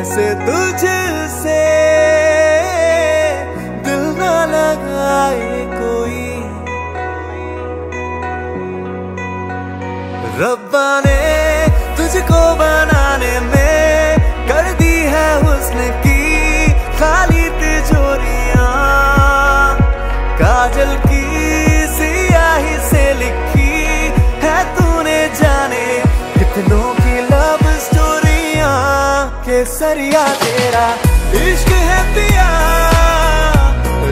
कैसे तुझसे दिल ना लगाए कोई। रब्बा ने तुझको बनाने में कर दी है हुस्न की खाली तिजोरियां, काजल की स्याही से लिखी है तूने जाने कितनों की लव स्टोरियां। केसरिया तेरा इश्क है पिया,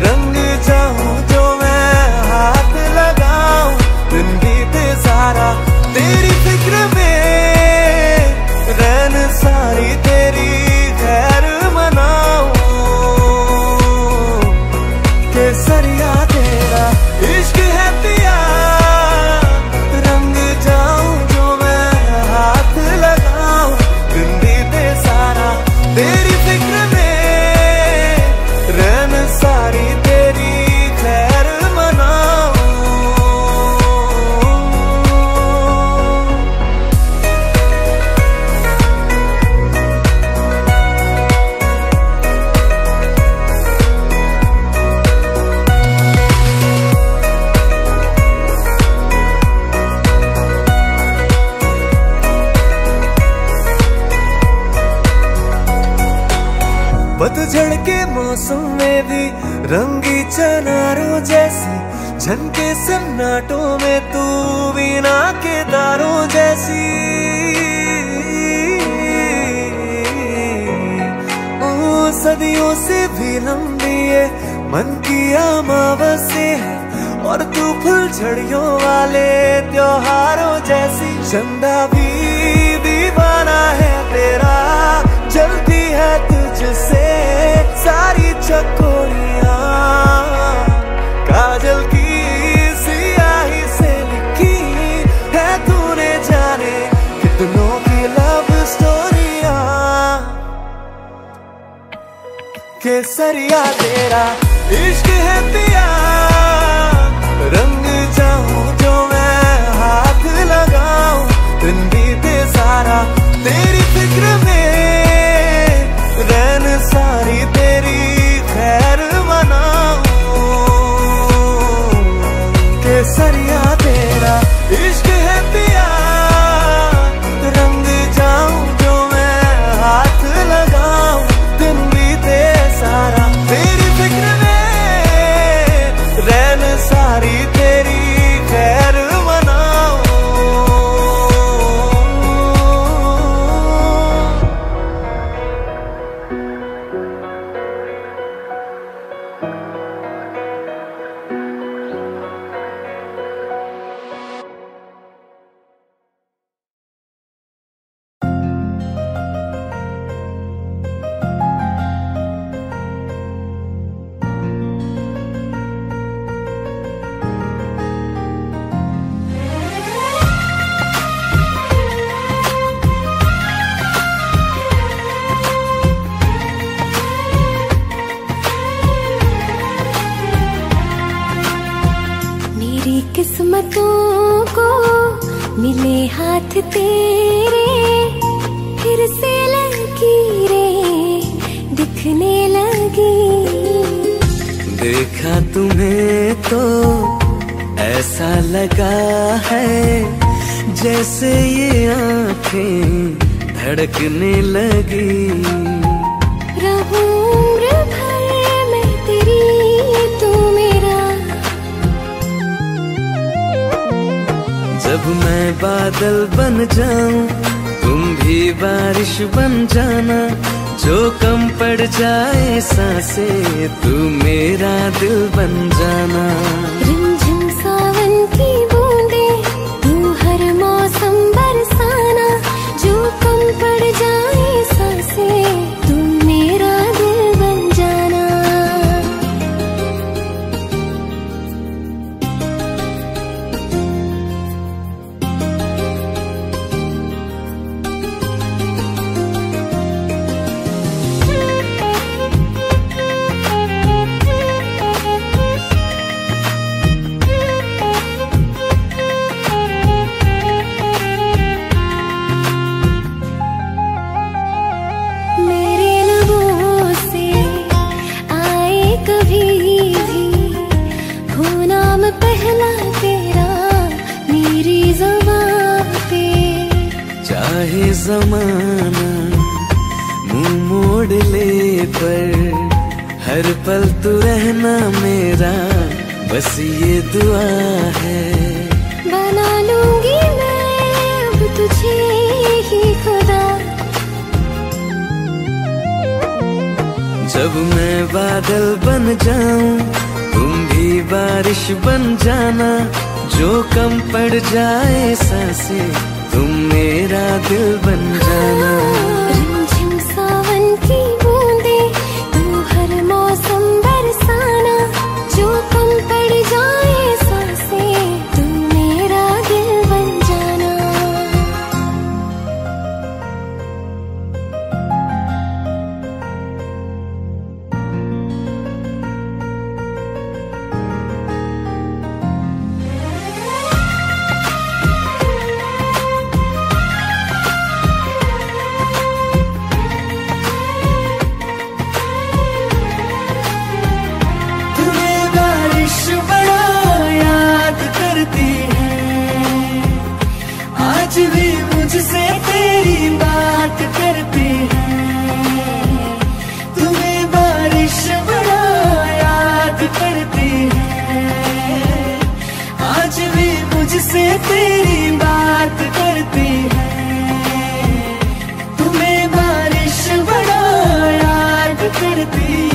रंग चाहूं जो मैं हाथ लगाऊं, दिन बीते सारा तेरी फिक्र में, रैन सारी तेरी खैर मनाऊं। केसरिया तेरा इश्क है पिया, रंग जाऊं जो मैं हाथ लगाऊं, दिन बीते सारा तेरी फिक्र में, रैन सारी तेरी खैर मनाऊं। पतझड़ के मौसम में भी रंगी चनारों जैसी, झनके सन्नाटों में तू बिना के तारों जैसी। ओ सदियों से भी लंबी है मन की अमावस्या है, और तू फूल झड़ियों वाले त्योहारों जैसी। चंदा भी दीवाना है तेरा, जलती है तुझसे सारी चकोरियां, काजल की स्याही से लिखी है तूने जाने कितनों की लव स्टोरियां। केसरिया तेरा इश्क है पिया, रंग चाहूं जो मैं हाथ लगाऊं, दिन बीते सारा तेरी फिक्र में, रैन सारी तेरी खैर मनाऊं। केसरिया तेरा इश्क है पिया, रंग जाऊं जो मैं हाथ लगाऊं, दिन बीते सारा तेरी फिक्र में, रैन सारी तेरी खैर मनाऊं। किस्मतों को मिले हाथ तेरे, फिर से लकीरें दिखने लगी। देखा तुम्हें तो ऐसा लगा है जैसे ये आंखें धड़कने लगी। जब मैं बादल बन जाऊं तुम भी बारिश बन जाना, जो कम पड़ जाए सांसें तू मेरा दिल बन जाना। रिमझिम सावन की बूंदें तू हर मौसम बरसाना, जो कम पड़ जाए सांसें तू मेरा दिल बन जाना। चाहे जमाना मुँह मोड़ ले पर हर पल तू रहना मेरा, बस ये दुआ है। बना लूंगी मैं अब तुझे ही खुदा, जब मैं बादल बन जाऊं तुम भी बारिश बन जाना, जो कम पड़ जाए सांसे तुम मेरा दिल बन जाना। रिमझिम सावन की बूंदे तू हर मौसम बरसाना, जो कम पड़ जाए सांसे तुम मेरा दिल बन जाना। मुझसे तेरी बात करती है, तुम्हें बारिश बड़ा याद करती है, आज भी मुझसे तेरी बात करती है, तुम्हें बारिश बड़ा याद करती है।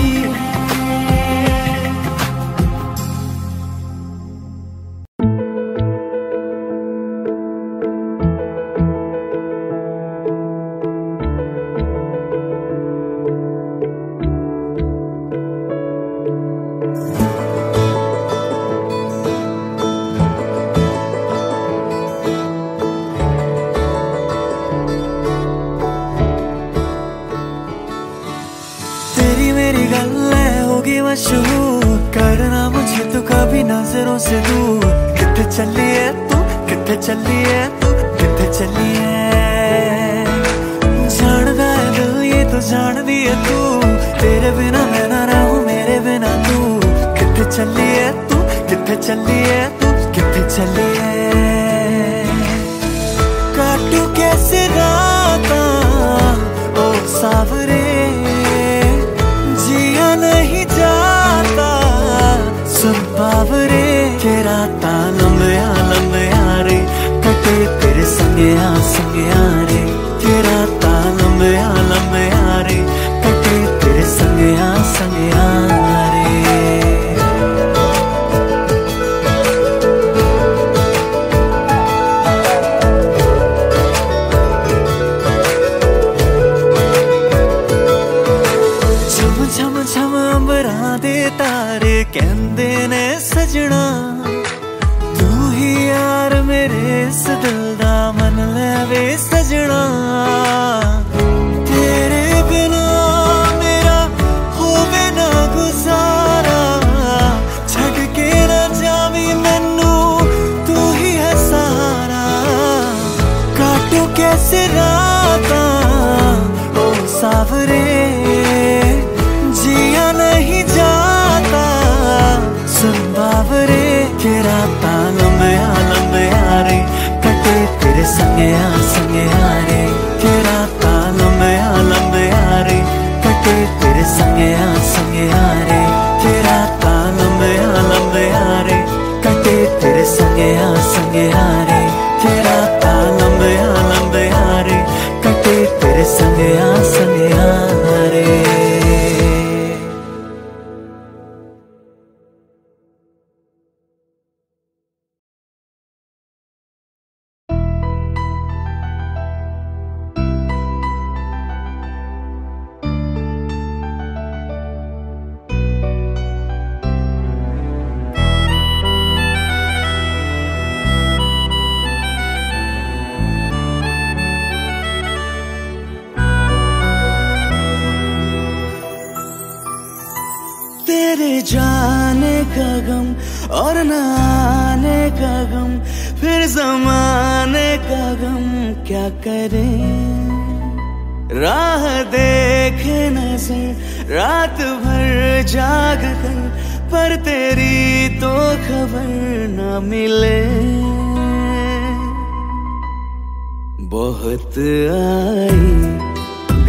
बहुत आई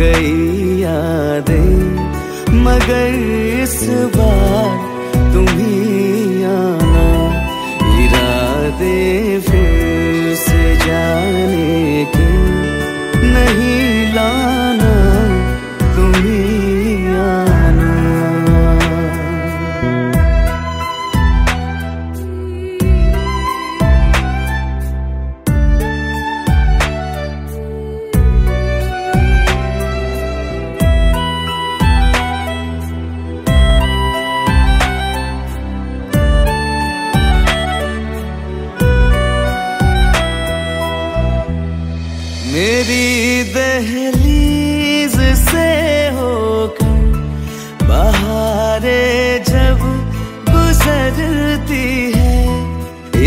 गई यादें, मगर इस बार तुम्हीं आना, इरादे फिर से जाने के नहीं लाना, तुम्हीं आना। मेरी दहलीज से होकर बहारें जब गुजरती है,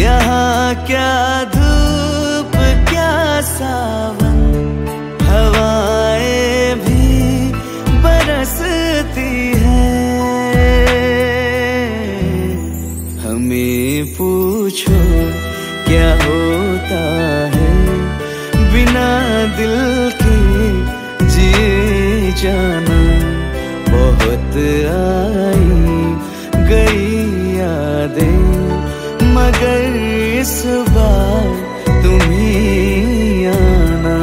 यहाँ क्या धूप क्या सावन, हवाएं भी बरसती है। हमें पूछो क्या होता है, बिना दिल के जिए जाना। बहुत आई गई यादें, मगर इस बार तुम्हीं आना।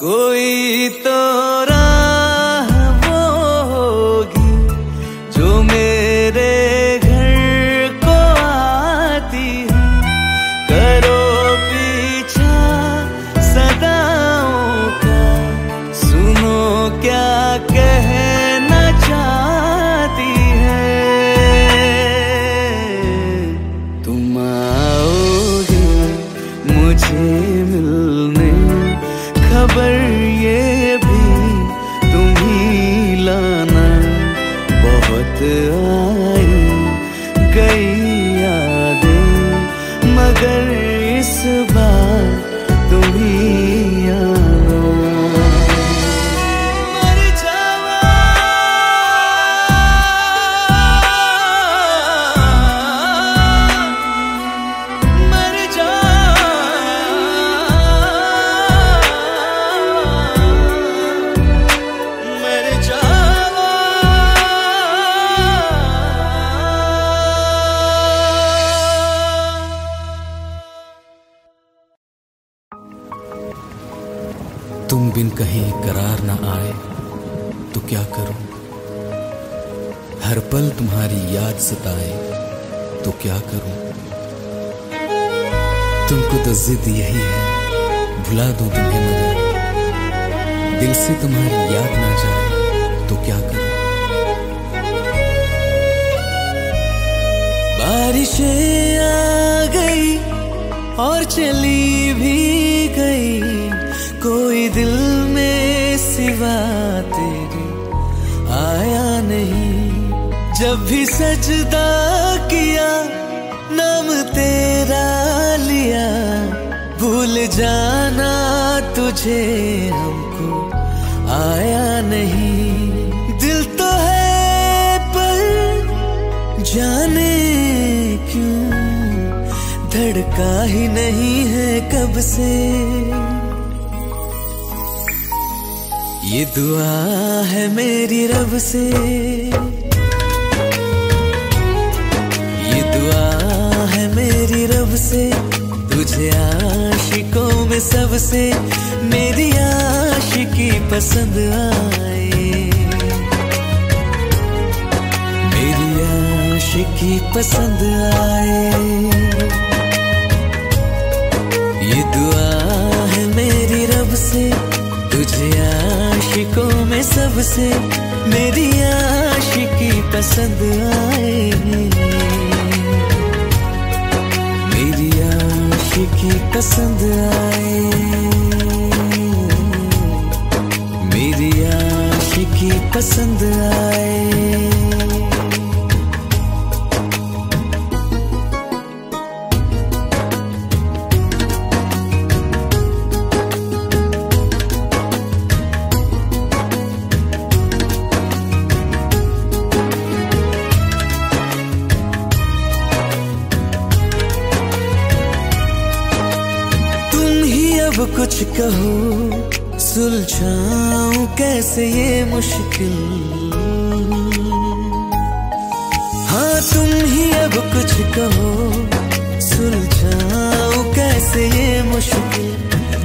कोई तो राह वो होगी जो मेरे घर को आती है, करो पीछा सदाओं का, सुनो क्या कहना चाहती है। तुम आओगे मुझे मिलने, खबर ये भी तुम्हीं लाना। बहुत आई गई यादें, मगर इस बार तुम्हीं आना। मर जावा मर जावा, तुम बिन कहीं करार ना आए तो क्या करूं, हर पल तुम्हारी याद सताए तो क्या करूं। तुमको तो जिद यही है भुला दूं तुम्हें, मगर दिल से तुम्हारी याद ना जाए तो क्या करूं। बारिशें आ गई और चली भी गई, कोई दिल में सिवा तेरे आया नहीं। जब भी सजदा किया नाम तेरा लिया, भूल जाना तुझे हमको आया नहीं। दिल तो है पर जाने क्यों धड़का ही नहीं है कब से। ये दुआ है मेरी रब से, ये दुआ है मेरी रब से, तुझे आशिकों में सबसे मेरी आशिकी पसंद आए, मेरी आशिकी पसंद आए। ये दुआ है मेरी रब से, तुझे आशिकों में सबसे मेरी आशिकी पसंद आए, मेरी आशिकी पसंद आए, मेरी आशिकी पसंद आए। कुछ कहूँ सुलझाऊँ कैसे ये मुश्किल। हाँ तुम ही अब कुछ कहो सुलझाओ कैसे ये मुश्किल।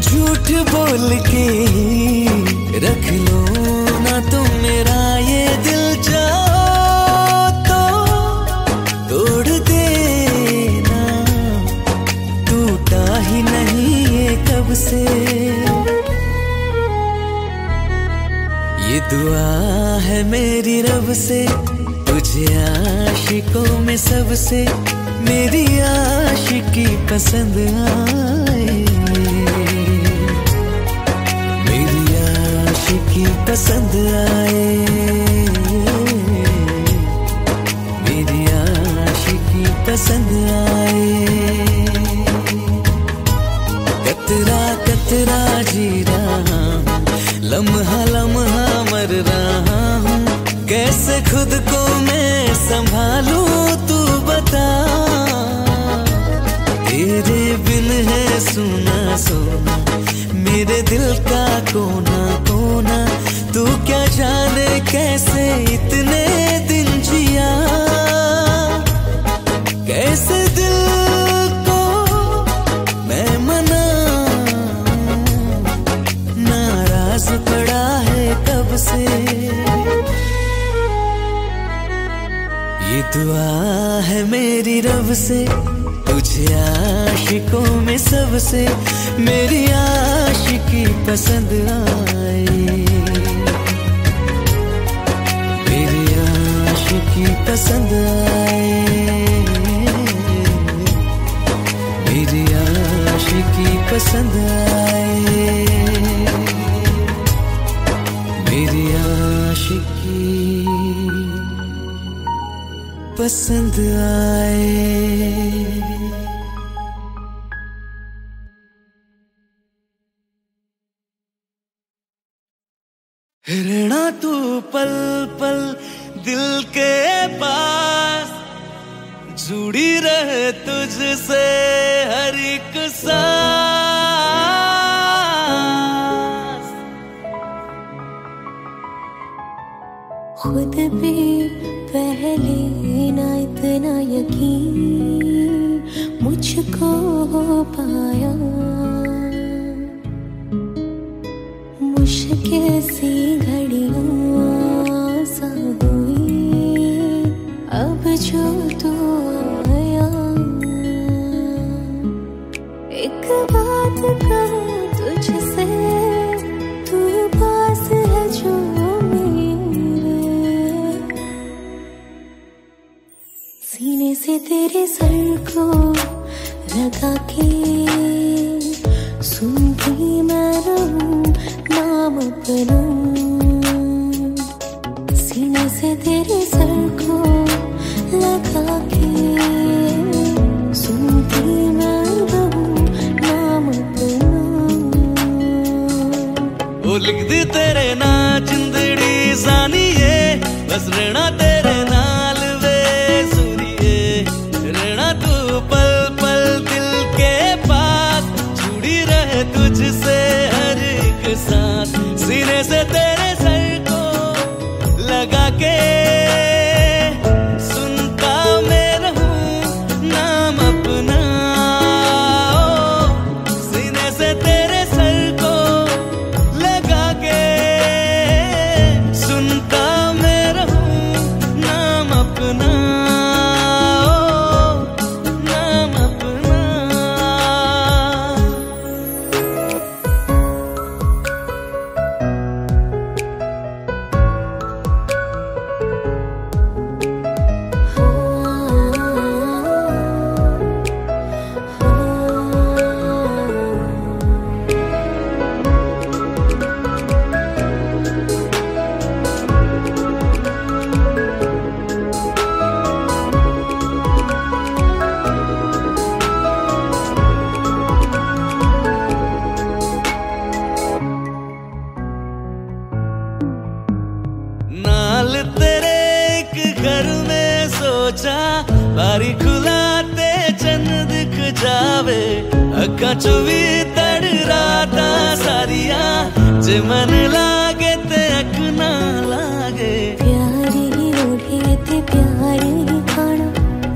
झूठ बोल के ही रख लो ना तुम मेरा ये दिल, जाओ तो तोड़ देना, टूटा ही नहीं ये कब से। ये दुआ है मेरी रब से तुझे आशिकों में सबसे, मेरी आशिकी पसंद आए, मेरी आशिकी पसंद आए, मेरी आशिकी पसंद आए। कतरा कतरा जी रहा हूँ, लम्हा लम्हा मर रहा हूँ, कैसे खुद को मैं संभालूं तू बता। तेरे बिन है सुना सोना मेरे दिल का कोना कोना। तू क्या जाने कैसे इतने दिन जिया, कैसे दिल को मैं मना। नाराज पड़ा है कब से। ये दुआ है मेरी रब से तुझे आशिकों में सबसे, मेरी आशिकी पसंद आए, मेरी आशिकी पसंद आए, मेरी आशिकी पसंद आए, मेरी आशिकी पसंद आए। रहना तू पल पल दिल के पास, जुड़ी रहे तुझसे हर एक सांस। खुद भी पहले ना इतना यकीन मुझको हो पाया, मुश्किल सी घड़ियां सा हुई अब जो तू आया। एक बात कहूं तुझसे, तू पास है जो से तेरे सर को लगा के सुनती मैं रहूं नाम अपना। सीने से तेरे सर को लगा के सुनती मैं रहूं नाम अपना। वो लिख दी तेरे ना जिंदड़ी जानिए, बस रहना तेरे ना तुझसे हर एक सांस। सीने से तेरे सर को लगा के सुनता मैं रहूं नाम अपना। सीने से तेरे सर को लगा के सुनता मैं रहूं नाम अपना। बारी खुलाते चंद दिख जावे, अक्का चुवी तड़ राता सारिया जे मन लागे ते अक ना लागे प्यारी रोढ़े ते प्यारी खाना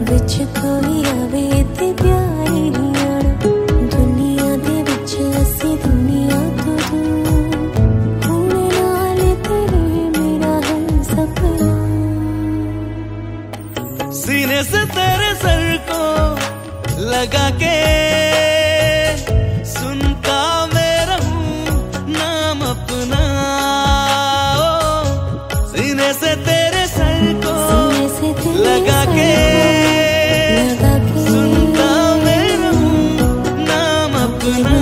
विच कोई आवे ते प्यारी आना दुनिया दे विच असी दुनिया तो दूर होने नाले तेरे मेरा हम सपना सीने से तेरे सर को लगा के सुनता मैं रहूं नाम अपना ओ, सीने से तेरे सर को लगा के सुनता मैं रहूं नाम अपना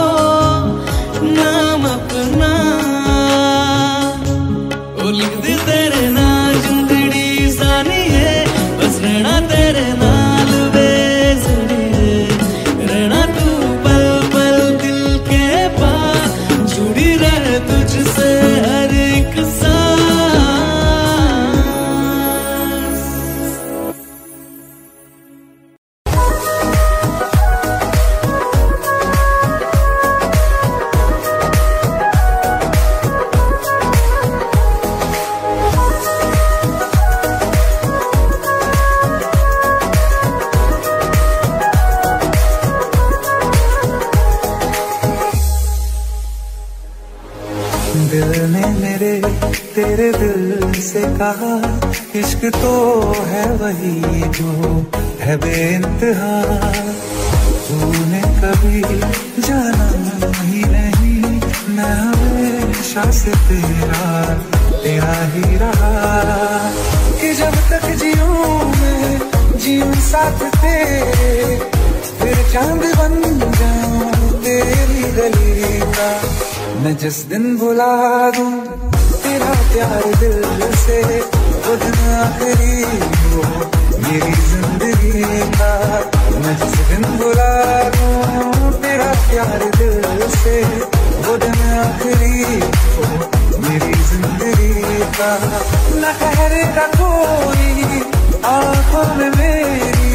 ओ, नाम अपना ओ, लिख दे तेरे नाम जिंदड़ी सानी है बस रहना तेरे नाम कहा इश्क तो है वही जो है बेइंतहा तूने कभी जाना ही नहीं मैं हमेशा से तेरा तेरा ही रहा कि जब तक जीऊं मैं जीऊं साथ तेरे फिर चांद बन जाऊं तेरी गली का मैं जिस दिन बुला दूं तेरा प्यार दिल से वो दिन आखिरी हो मेरी जिंदगी का मैं जिस दिन बुला दूं तेरा प्यार दिल से वो दिन आखिरी हो मेरी जिंदगी का न ठहरेगा कोई आँखों में मेरी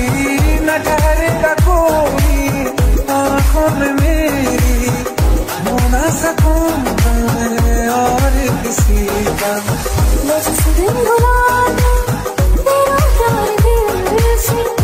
न ठहरेगा कोई आँखों में मेरी हो ना सकूं और किसी का मैं जिस दिन बुला दूं तेरा प्यार दिल से वो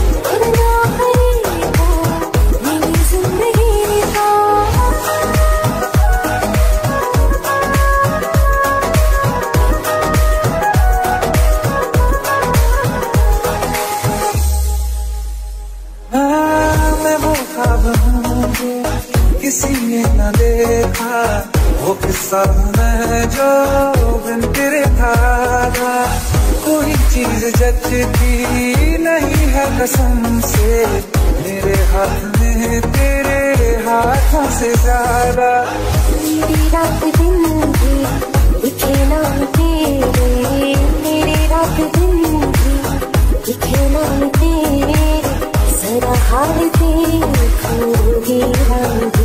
दिन आखिरी हो मेरी जिंदगी का मैं वो ख्वाब हूँ किसी ने न देखा वो किस्सा मैं जो बिन तेरे था कोई चीज जचती नहीं है कसम से मेरे हाथ में तेरे हाथों से ज्यादा मेरी रात दिन भी दिखे नाम तेरे मेरी रात दिन भी दिखे नाम तेरे जरा हाल तेरे खोगी राम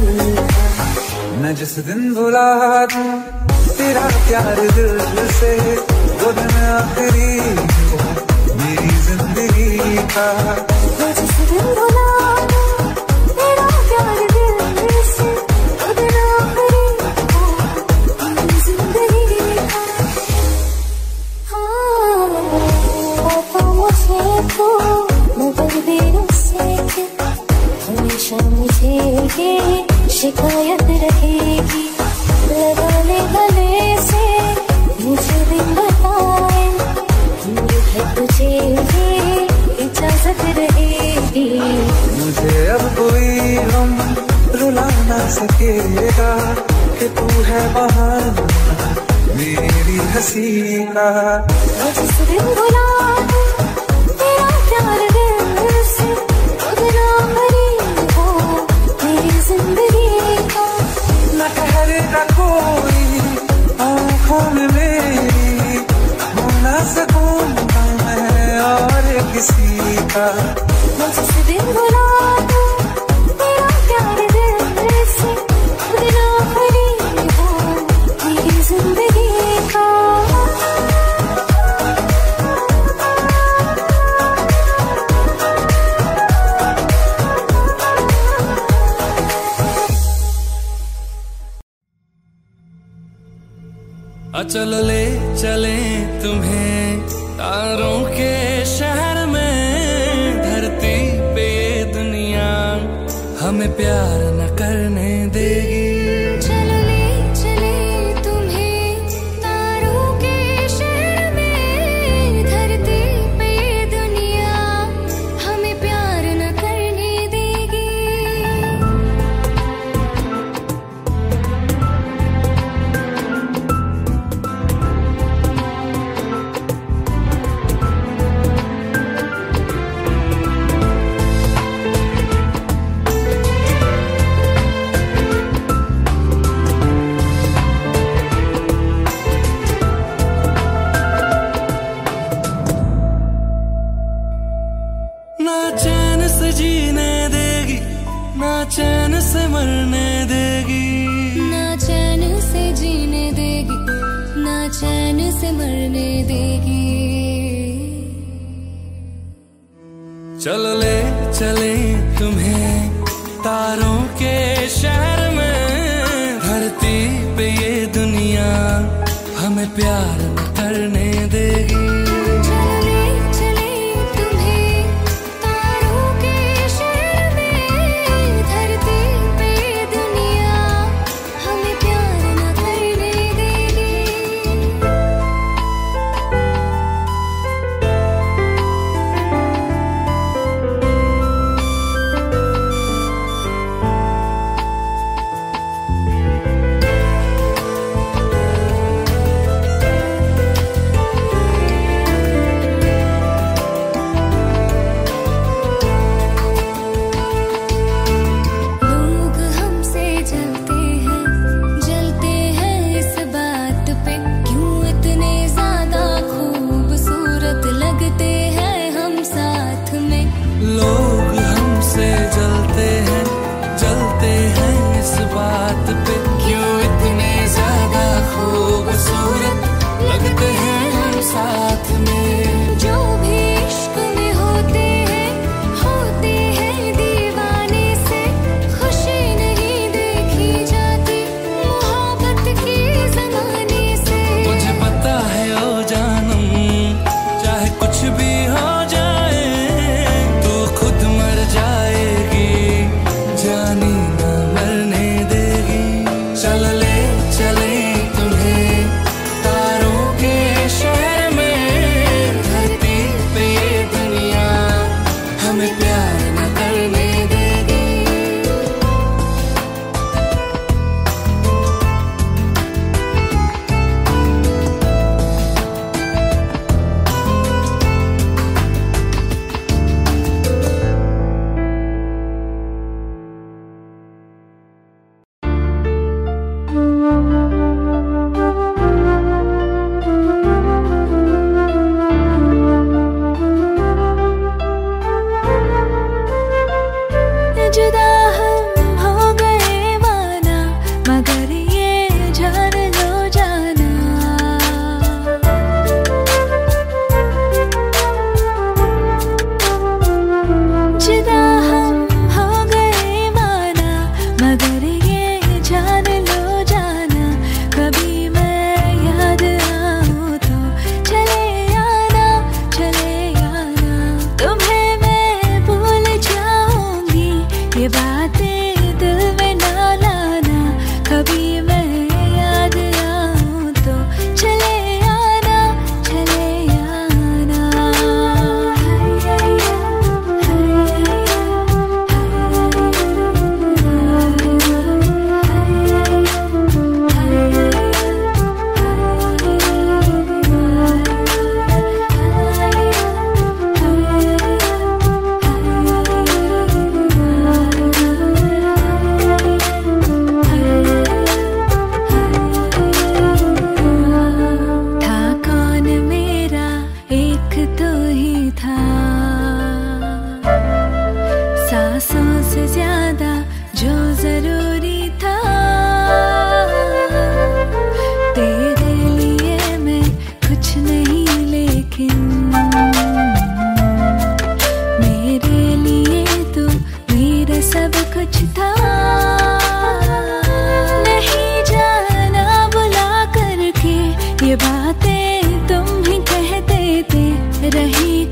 मैं जिस दिन बुला दूं तेरा प्यार दिल से वो दिन आखिरी हो मेरी जिंदगी का मैं जिस दिन बुला दूं तेरा प्यार दिल से वो दिन आखिरी हो मेरी जिंदगी का हाँ तो मुझे तो मगर दिलों से हमेशा मुझे ये शिकायत रहेगी लगाने गले से मुझे दिन बताए तुझे ये इजाजत रहेगी मुझे अब कोई हम रुला ना सकेगा कि तू है बहाना मेरी हंसी का मैं जिस दिन बुला दूं तेरा प्यार दिल से वो दिन आखिरी हो मेरी जिंदगी न ठहरेगा कोई आँखों में मेरी हो ना सकूं मैं और किसी का मैं जिस दिन बुला दूं तेरा प्यार दिल से वो दिन आखिरी हो मेरी जिंदगी का चलो ले चले तुम्हें तारों के शहर में, धरती पे दुनिया हमें प्यार न करने देगी। चलो ले चले तुम्हें तारों के शहर में, धरती पे ये दुनिया हमें प्यार न करने देगी।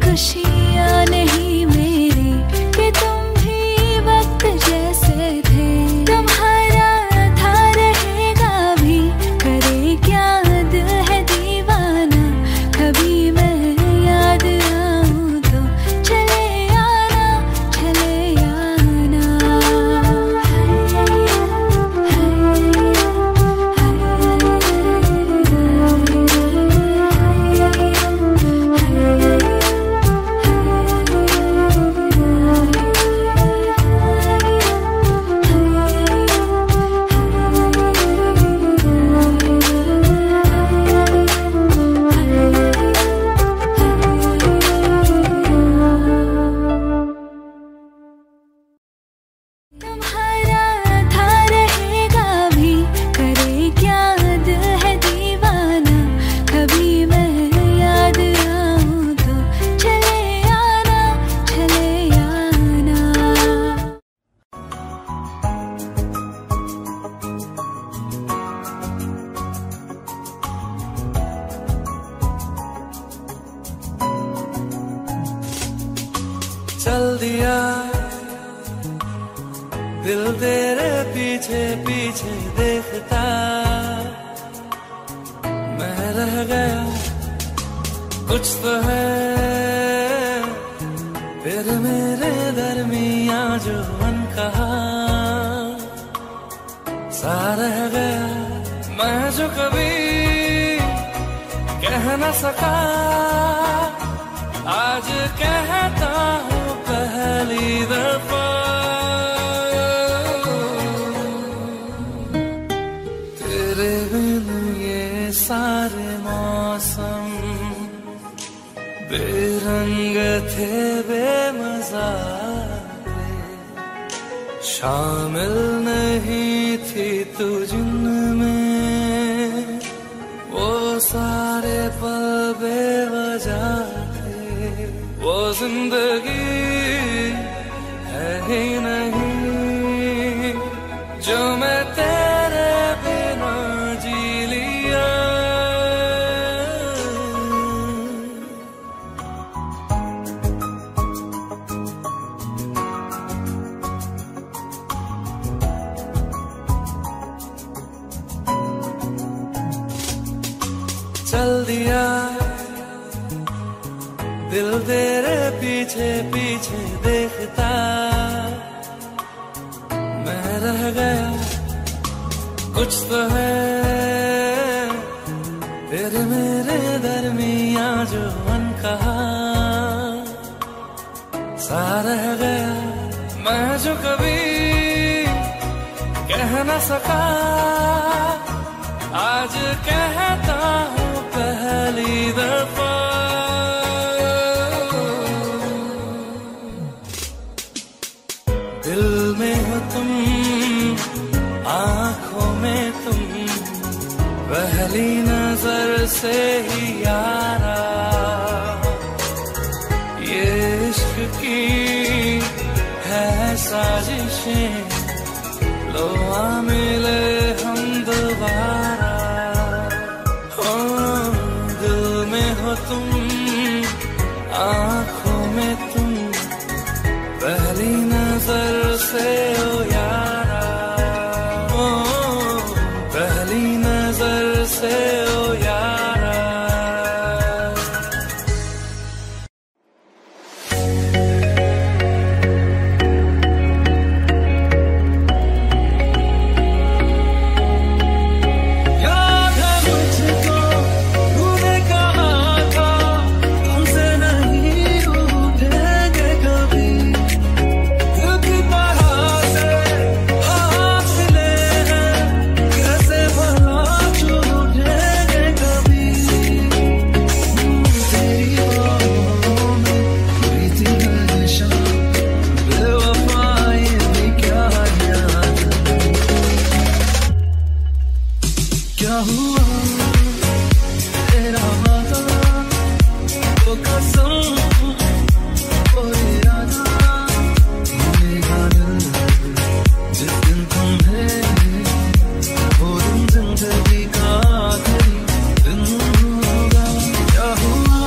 खुशियाँ नहीं मेरी कि तुम भी वक्त जैसे थे। तुम्हारा था रहेगा भी, करे क्या दिल है दीवाना। कभी मैं याद आऊँ तो चले आना, चले आना। चल दिया दिल तेरे पीछे पीछे देखता, मैं रह गया। कुछ तो है तेरे मेरे दरमिया जो मन कहा सा रह गया। मैं जो कभी कह न सका आज कहता हूँ पहली दफा। तेरे बिन ये सारे मौसम बेरंग थे, बेमजा शामिल नहीं थी तू जिनमें। वो सारे पल बेवजह थे, वो जिंदगी ही नहीं जो मैं तेरे बिना जी लिया। चल दिया दिल तेरे पीछे पीछे देखता, मैं रह गया। कुछ तो है तेरे मेरे दरमिया जो मन कहा सा रह गया। मैं जो कभी कह न सका आज कहता हूँ पहली दफा। पहली नजर से ही यारा ये इश्क की है साजिशें। लो आ मिले हम दोबारा, हो दिल में हो तुम आँखों में तुम। पहली नजर से हो यारा, ओ पहली नजर से ओ यारा। याद है मुझको तूने कहा था हमसे नहीं रूठेंगे कभी। दिल की तरह से हासिले हैं कैसे भला रूठेंगे कभी। तेरी बाहों में प्रीति है नशा, बेवफाई में क्या याद। क्या हुआ तेरा वादा, वो कसम वो इरादा। मेरा दिल जिस दिन तुम्हें वो दिन जिंदगी का आखिरी दिन होगा। क्या हुआ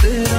तेरा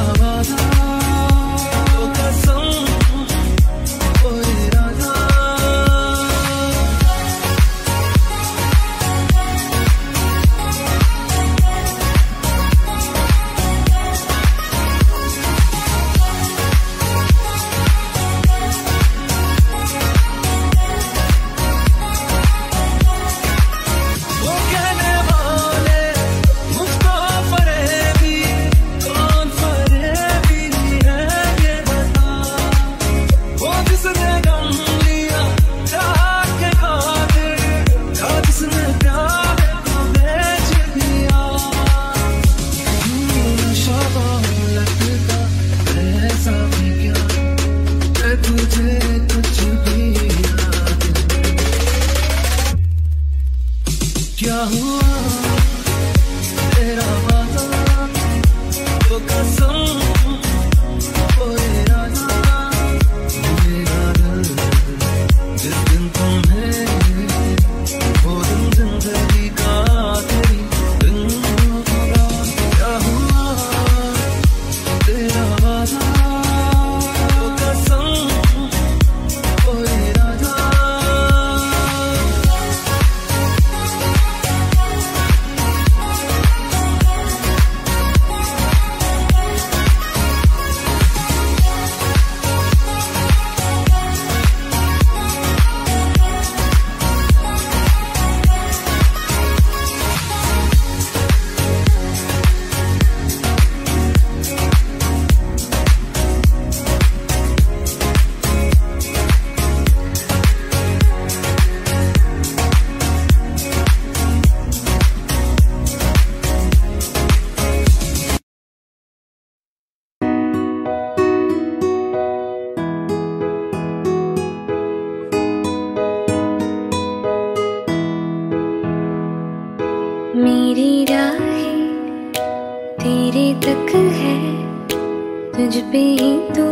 मुझ पे ही तो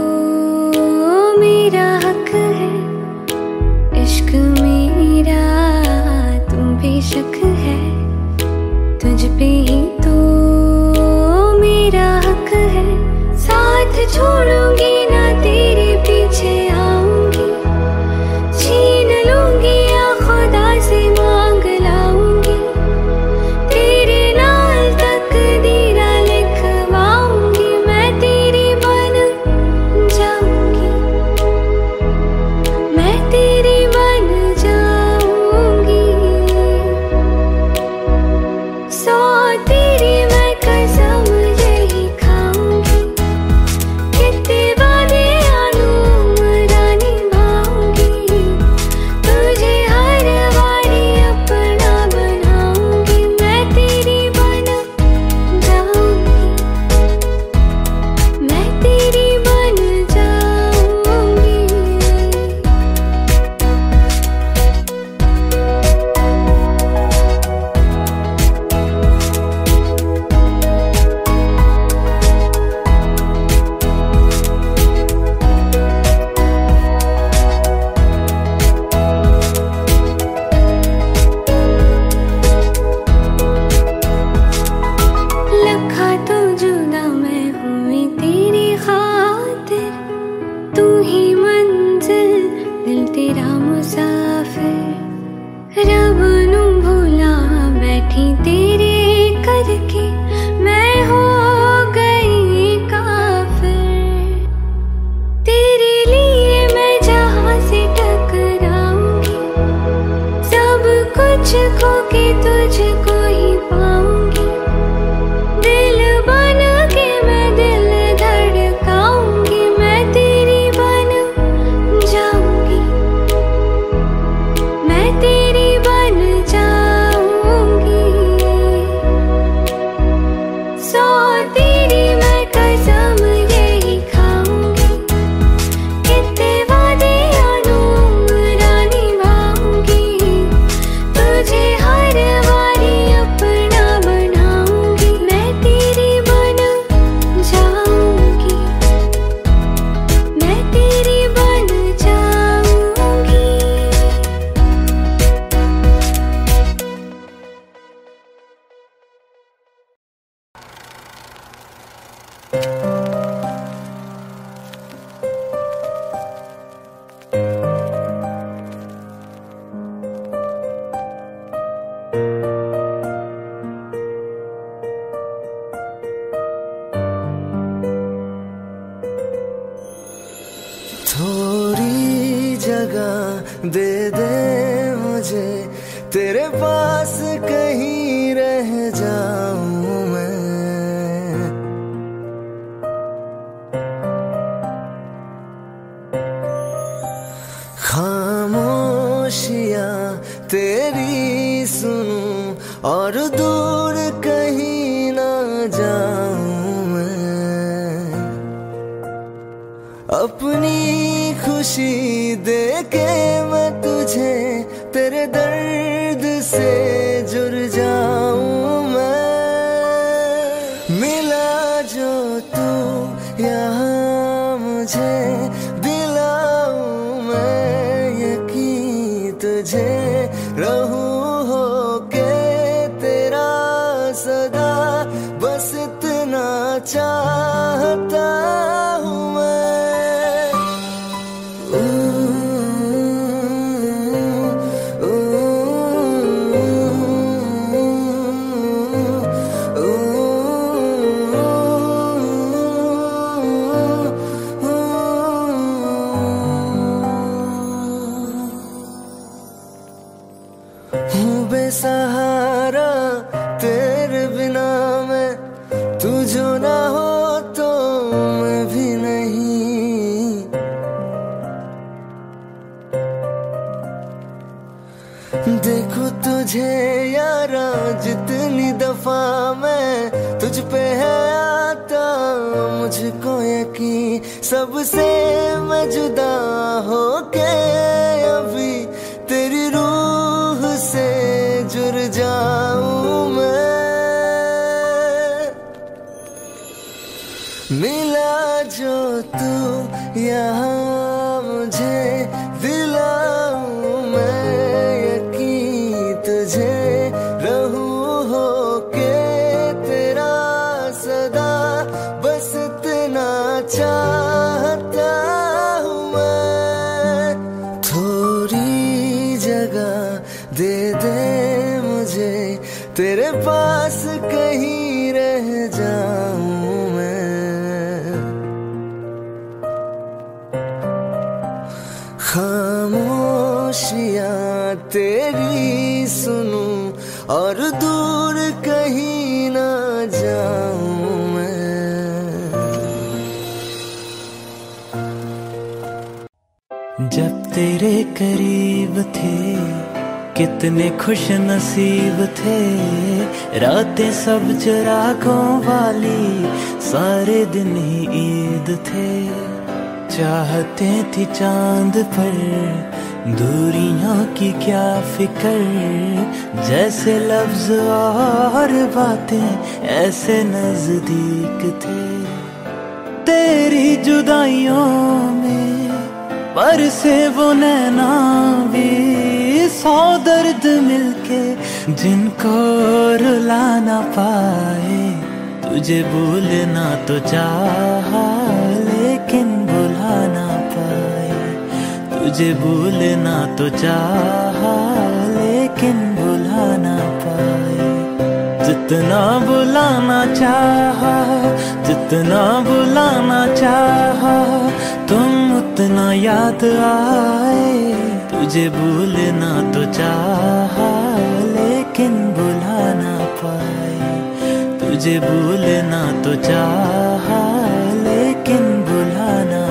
मेरा हक है, इश्क मेरा तुम पे शक है, तुझ पे ही तो मेरा हक है। साथ छोड़ूंगी ना तेरे पीछे आऊंगी, छीन लूंगी या खुदा से मांग लाऊंगी, तेरे नाल तकदीरा लिखवाऊंगी, मैं तेरी बन जाऊंगी, मैं तेरी बन जाऊंगी। सो तेरी मैं कसम यही खाऊंगी, कितने वादे अनुमरा निभाऊंगी, तुझे हर वारी अपना बनाऊंगी, मैं तेरी बन जाऊंगी, मैं तेरी बन जाऊंगी। लखा तो जुदा मैं हुई तेरी खातिर, तू ही मंजिल दिल तेरा मुसाफिर, रब नू भुला बैठी तेरे करके, मैं हो गई काफिर, तेरे लिए मैं जहां से टकराऊंगी, सब कुछ खो के तुझको ही पाऊंगी, दिल बन के मैं दिल धड़काऊंगी, मैं तेरी बन जाऊंगी, मैं तेरी बन जाऊंगी। सो तेरी मैं कसम यही खाऊंगी, कितने वादे अनुमरा निभाऊंगी, तुझे हर वारी अपना बनाऊंगी, मैं तेरी बन जाऊंगी, मैं तेरी बन जाऊंगी। थोड़ी जगह दे दे मुझे, तेरे पास कहीं रह जाऊं मैं, खामोशियां तेरी सुनूं और दूर कहीं ना जाऊं मैं, अपनी खुशी देके मैं तुझे, तेरे दर्द से जुड़ जाऊं मैं, मिला जो तू यहाँ मुझे, दिलाऊं मैं यकीन तुझे, रहूं होके तेरा सदा, बस इतना चाहता हूँ मैं। हूँ बेसहारा तेरे बिना मैं, तू जो ना हो तो मैं भी नहीं, देखो तुझे यारा जितनी दफा मैं तुझ पे है आता, मुझको यकीन सबसे मैं जुदा हो के अभी, तेरी रूह से जुड़ जाऊं मैं, मिला जो तू यहाँ मुझे दिलाऊं मैं यकीन तुझे रहूं होके तेरा सदा बस इतना चाहता हूँ मैं। थोड़ी जगह दे दे मुझे तेरे पास कहीं रह जाऊं खामोशियाँ तेरी सुनूं और दूर कहीं ना जाऊं मैं। जब तेरे करीब थे कितने खुश नसीब थे, रातें सब चिरागों वाली सारे दिन ही ईद थे। चाहते थी चांद पर दूरियां की क्या फिकर, जैसे लफ्ज और बातें ऐसे नजदीक थे। तेरी जुदाइयों में पर से वो नैना भी सौ दर्द मिलके जिनको रुला ना पाए। तुझे बोलना तो चाहा लेकिन ना पाए, तुझे भूलना तो चाहा लेकिन भुला ना पाए। जितना बुलाना चाहा, जितना बुलाना चाहा, तुम उतना याद आए। तुझे भूलना तो चाहा लेकिन भुला ना पाए, तुझे भूलना तो चाहा लेकिन भुला ना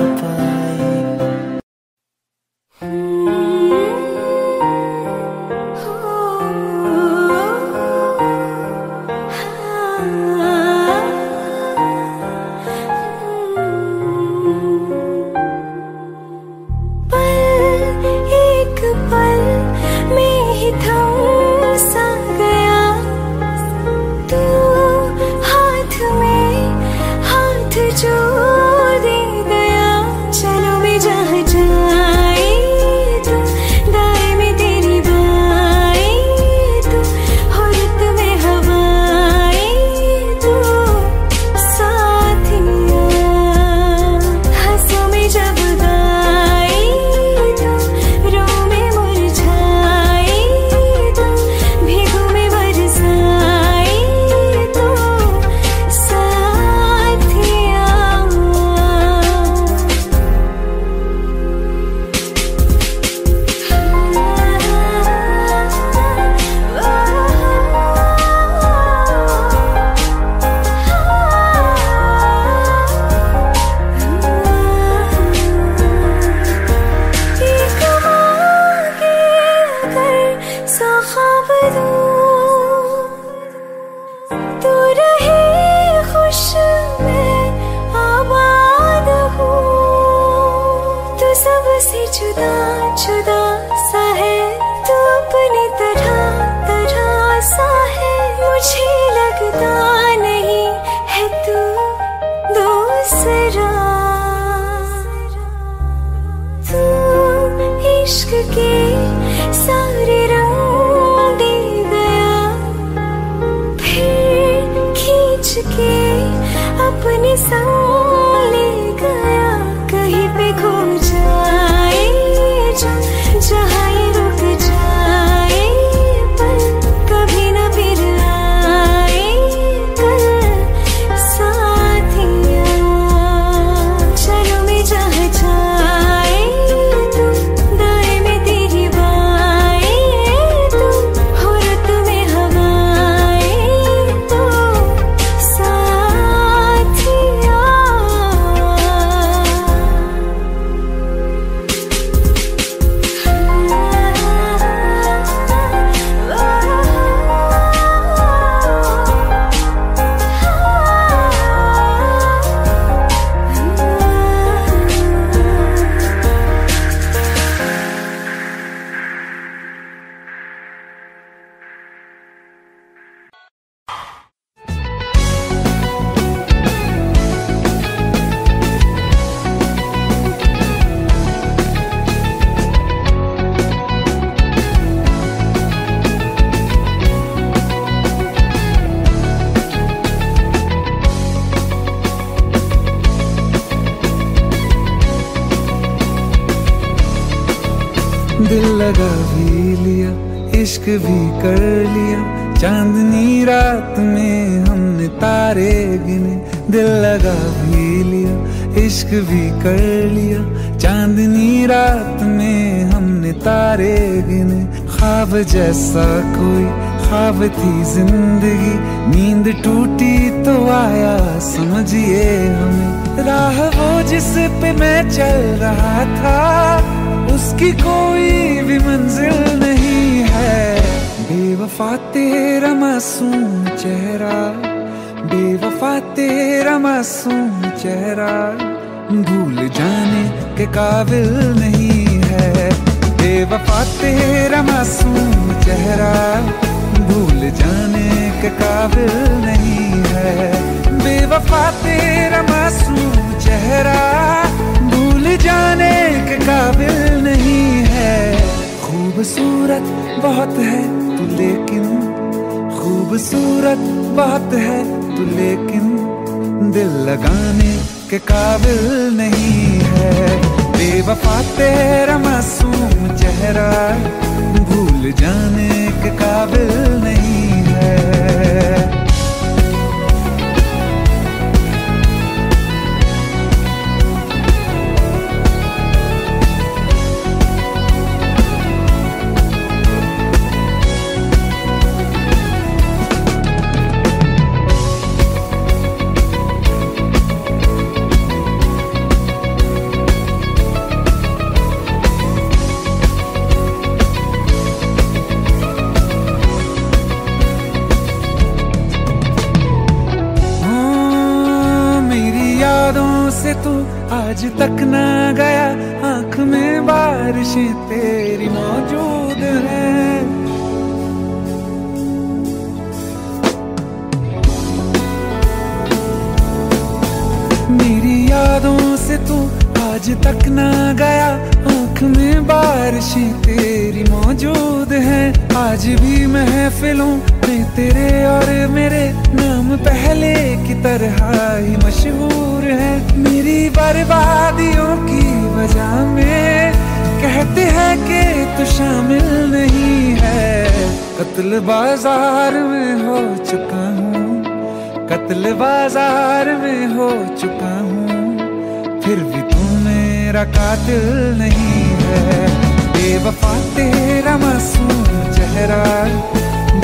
दिल लगा भी लिया, इश्क भी कर लिया। चांदनी रात में हमने तारे गिने, दिल लगा भी लिया, इश्क भी कर लिया। चांदनी रात में हमने तारे गिने। ख्वाब जैसा कोई ख्वाब थी जिंदगी, नींद टूटी तो आया समझिए हमें। राह वो जिस पे मैं चल रहा था, उसकी कोई भी मंजिल नहीं है। बेवफा तेरा मासूम चेहरा, बेवफा तेरा मासूम चेहरा, भूल जाने के काबिल नहीं है। बेवफा तेरा मासूम चेहरा, भूल जाने के काबिल नहीं है। बेवफा तेरा मासूम चेहरा, भूल जाने के काबिल नहीं है। खूबसूरत बहुत है तू लेकिन, खूबसूरत बहुत है तू लेकिन, दिल लगाने के काबिल नहीं है। बेवफा तेरा मासूम चेहरा, भूल जाने के काबिल नहीं है। से तू आज तक ना गया, आंख में बारिशें तेरी मौजूद है। मेरी यादों से तू आज तक ना गया, आंख में बारिशें तेरी मौजूद है। आज भी महफिलों में तेरे और मेरे नाम पहले की तरह ही मशहूर है। मेरी बर्बादियों की वजह में कहते हैं कि तू शामिल नहीं है। कत्ल बाजार में हो चुका हूँ, कत्ल बाजार में हो चुका हूँ, फिर भी तू मेरा कातिल नहीं है। बेवफा तेरा मासूम चेहरा,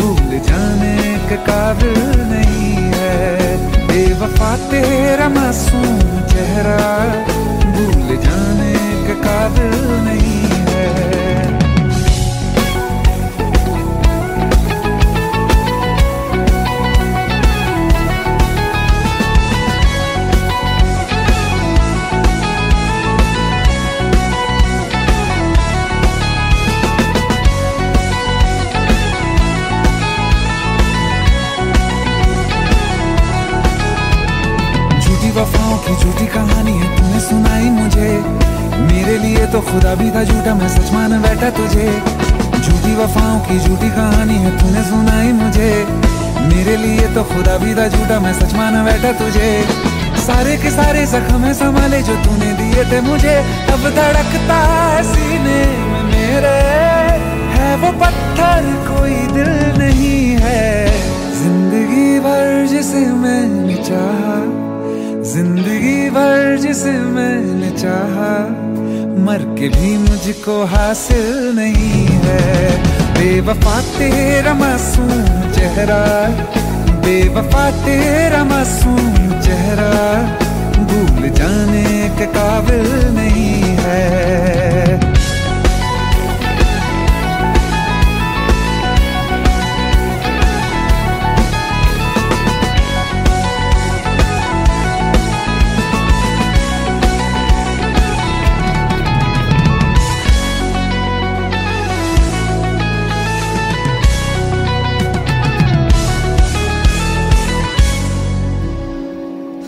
भूल जाने के काबिल नहीं है। बेवफा तेरा मासूम चेहरा, भूल जाने के काबिल नहीं है। वफाओं की झूठी कहानी है तूने सुनाई मुझे, मेरे लिए तो खुदा भी था झूठा, मैं सच मान बैठा तुझे। झूठी वफाओं की झूठी कहानी है तूने सुनाई मुझे, मेरे लिए तो खुदा भी था झूठा, मैं सच मान बैठा तुझे। सारे के सारे जख्म है संभाले जो तूने दिए थे मुझे, अब धड़कता है सीने में मेरे, है वो पत्थर कोई दिल नहीं है। जिंदगी भर जिसे मैंने चाहा, जिंदगी भर जिसे मैंने चाहा, मर के भी मुझको हासिल नहीं है। बेवफा तेरा मासूम चेहरा, बेवफा तेरा मासूम चेहरा, भूल जाने के काबिल नहीं है।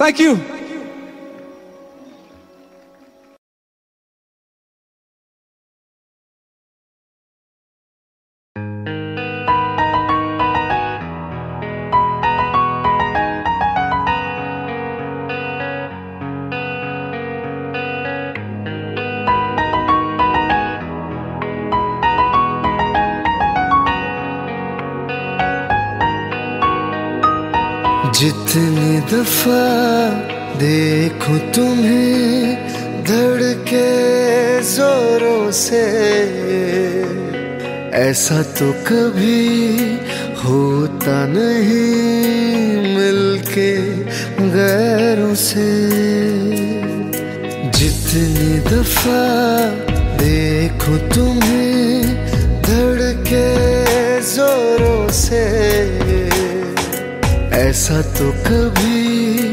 Thank you. जितनी दफा देखूं तुम्हें धड़के जोरों से, ऐसा तो कभी होता नहीं मिलके गैरों से। जितनी दफा देखूं तुम्हें धड़के जोरों से, ऐसा तो कभी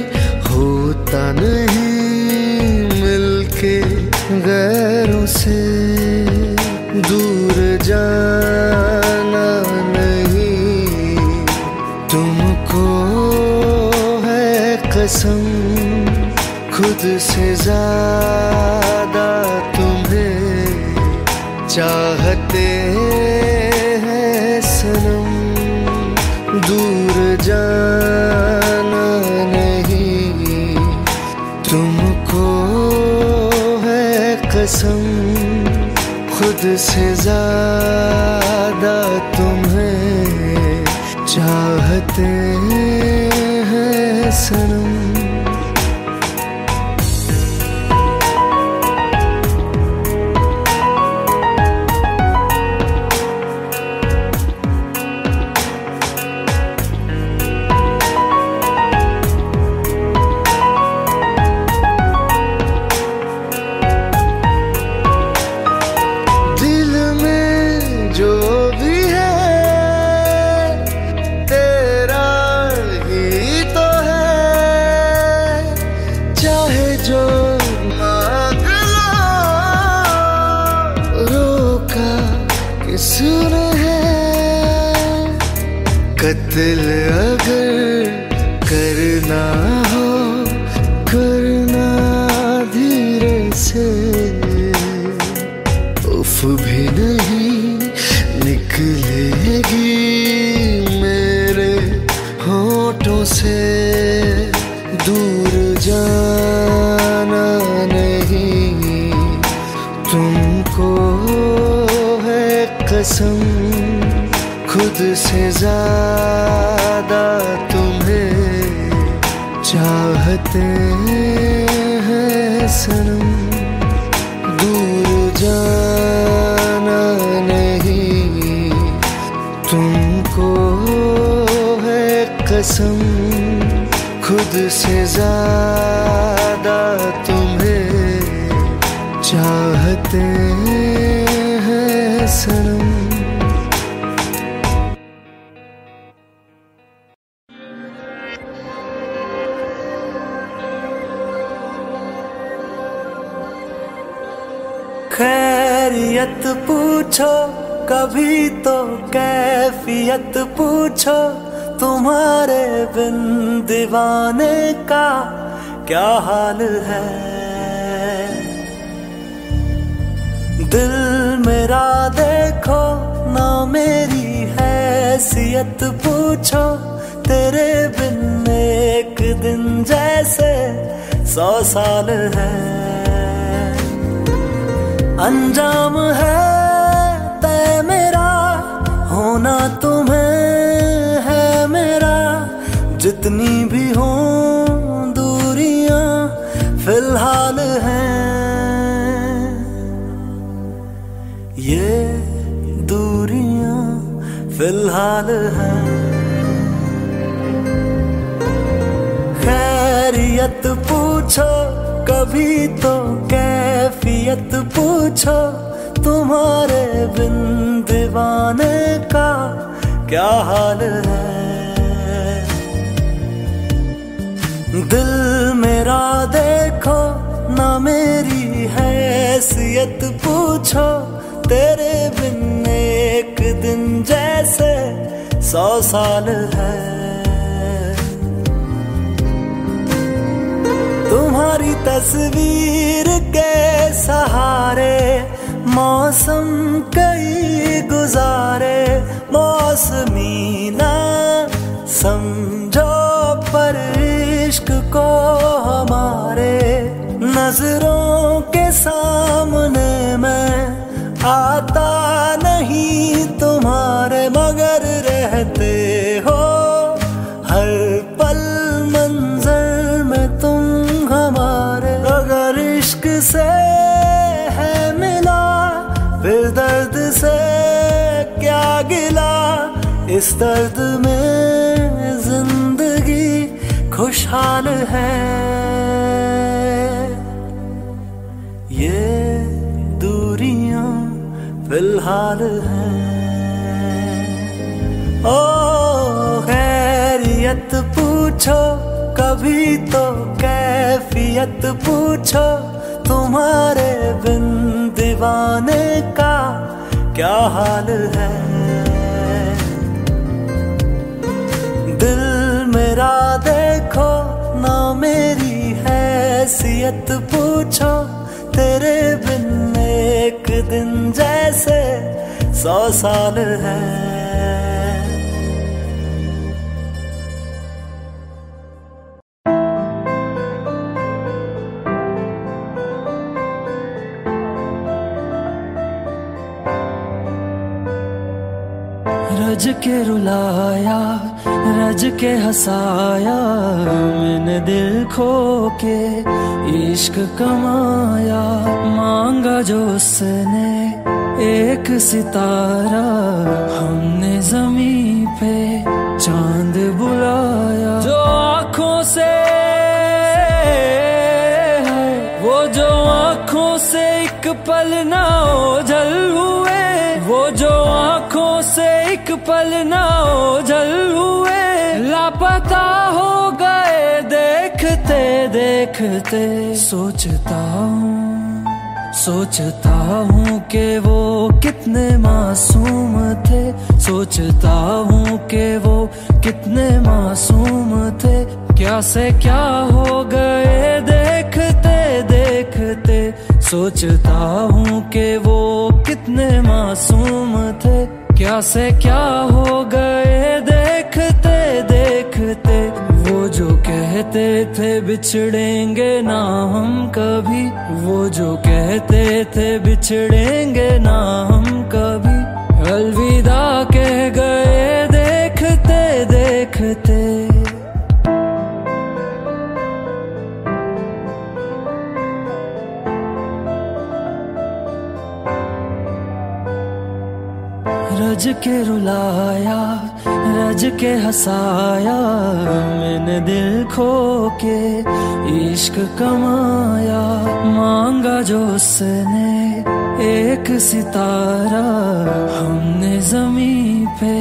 होता नहीं मिलके गैरों से। दूर जाना नहीं तुमको है कसम, खुद से ज्यादा तुम्हें चाहते हैं सनम। दूर जाना नहीं तुमको है कसम, खुद से ज्यादा तुम्हें चाहते हैं सनम। कत्ल अगर करना हो करना धीरे से, उफ भी नहीं निकलेगी मेरे होठों से। दूर जाना नहीं तुमको है कसम, खुद से ज्यादा तुम्हें चाहते हैं सनम। दूर जाना नहीं तुमको है कसम, खुद से ज्यादा तुम्हें चाहते हैं सनम। खैरियत पूछो कभी तो कैफियत पूछो, तुम्हारे बिन दीवाने का क्या हाल है। दिल मेरा देखो ना मेरी हैसियत पूछो, तेरे बिन एक दिन जैसे 100 साल है। अंजाम है तय मेरा, होना तुम्हें है मेरा। जितनी भी हों दूरियां फिलहाल हैं, ये दूरियां फिलहाल हैं। खैरियत पूछो कभी तो कैफियत पूछो, तुम्हारे बिन दीवाने का क्या हाल है। दिल मेरा देखो ना मेरी हैसियत पूछो, तेरे बिन एक दिन जैसे 100 साल है। तुम्हारी तस्वीर के सहारे मौसम कई गुजारे, मौसमी ना समझो पर इश्क को हमारे। नजरों के सामने मैं आता नहीं तुम्हारे, मगर रहते हो हर पल इश्क से है मिला, फिर दर्द से क्या गिला। इस दर्द में जिंदगी खुशहाल है। ये दूरियां फिलहाल हैं। ओ खैरियत पूछो कभी तो कैफियत पूछो, तुम्हारे बिन दीवाने का क्या हाल है। दिल मेरा देखो ना मेरी हैसियत पूछो, तेरे बिन एक दिन जैसे 100 साल है। रज के रुलाया रज के हंसाया, मैंने दिल खो के इश्क कमाया। मांगा जो उसने एक सितारा, हमने जमीन पे चांद बुलाया। जो आँखों से है वो, जो आँखों से एक पल ना ओझल हुए, वो जो आँखों से एक पल ना ओझल हुए। लापता हो गए देखते देखते, सोचता हूँ कि वो कितने मासूम थे, सोचता हूँ कि वो कितने मासूम थे। क्या से क्या हो गए देखते देखते, सोचता हूँ कि वो कितने मासूम थे। क्या से क्या हो गए देखते देखते, वो जो कहते थे बिछड़ेंगे ना हम कभी, वो जो कहते थे बिछड़ेंगे ना हम कभी। अलविदा कह गए देखते देखते। रज के रुलाया रज के हंसाया, मैंने दिल खो के इश्क कमाया। मांगा जो उसने एक सितारा, हमने जमीन पे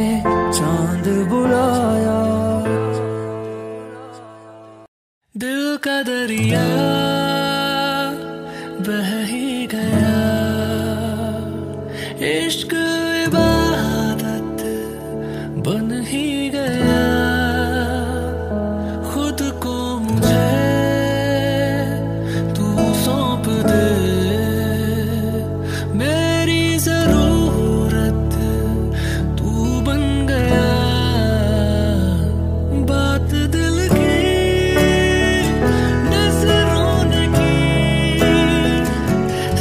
चांद बुलाया। दिल का दरिया बह ही गया, इश्क बन ही गया। खुद को मुझे तू सौंप दे, मेरी जरूरत तू बन गया। बात दिल की न रोने की,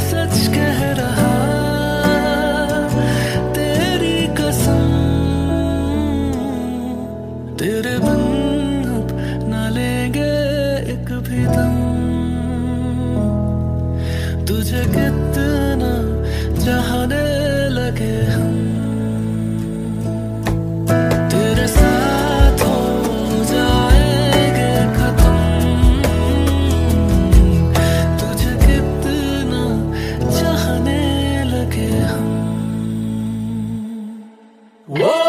सच कह रहा तेरी कसम। तेरे बिन अब ना लेंगे एक भी दम, तुझे कितना चाहने लगे हम। तेरे साथ हो जाएंगे खत्म, तुझे कितना चाहने लगे हम। वो